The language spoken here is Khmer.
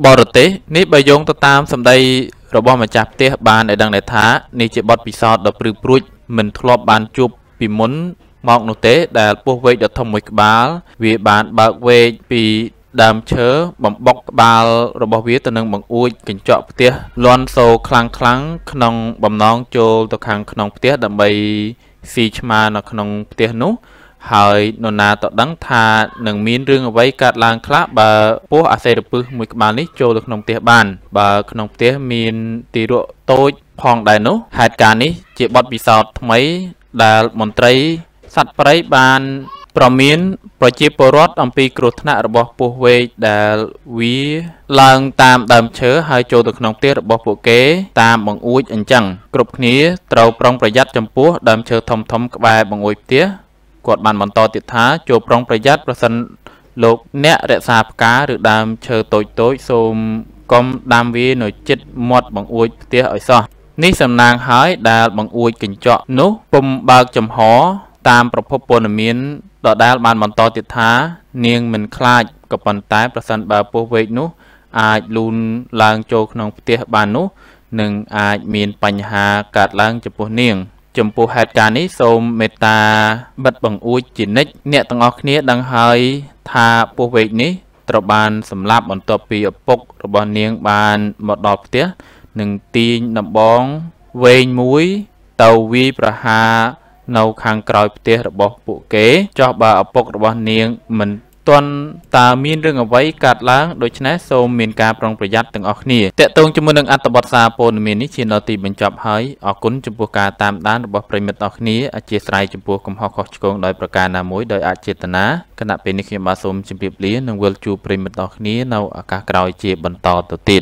Borate, Nip by Yong to Tam, some day Robama Chapter, Ban Edaneta, Nature Bot Pisot, the Prupruit, Mentlop Ban Chup, Pimun, Mount Note, the Poe, the Tomic Bal, we ban Bagway, P. Dam Chur, Bombok Bal, Robovit, and Mongwood, Kinchop, Tia, Lonso, Clank Clank, Knong, Bomnong, Joel, the Kang Knong Tia, the Bay, Siege Man, or Knong Tia no. ហើយនៅណាតដឹងថានឹងមានរឿងអ្វីកើតឡើងខ្លះបើពោះអាសយរពឹសមួយក្បាលនេះចូលក្នុងផ្ទះបាន គាត់បានបន្តទៀតថាចូលប្រុងប្រយ័ត្នប្រសិនលោកអ្នករក្សាផ្កាឬដើមឈើតូចៗសូមកុំដាំវានៅចិត្តមាត់បង្អួចផ្ទះឲ្យសោះនេះសំណាងហើយដែលបង្អួចកញ្ចក់នោះពុំបើកចំហតាមប្រភពពណ៌មានដដែលបានបន្តទៀតថានាងមិនខ្លាចក៏ប៉ុន្តែប្រសិនបើពោះវេកនោះអាចលូនឡើងចូលក្នុងផ្ទះបាននោះនឹងអាចមានបញ្ហាកើតឡើងចំពោះនាង ចំពោះហេតុការណ៍នេះសូមមេត្តាបិទបង្អួចជានិច្ចអ្នកទាំងអស់គ្នាដឹងហើយថាពស់វេកនេះត្រូវបានសម្លាប់បន្ទាប់ពីឪពុករបស់នាងបានមកដល់ផ្ទះនឹងទាញដំបងវែងមួយទៅវាប្រហានៅខាងក្រោយផ្ទះរបស់ពួកគេចោះបើឪពុករបស់នាងមិន ទាន់តាមានរឿងអ្វីកើតឡើងដូច្នេះសូមមានការប្រុងប្រយ័ត្នទាំងអស់គ្នា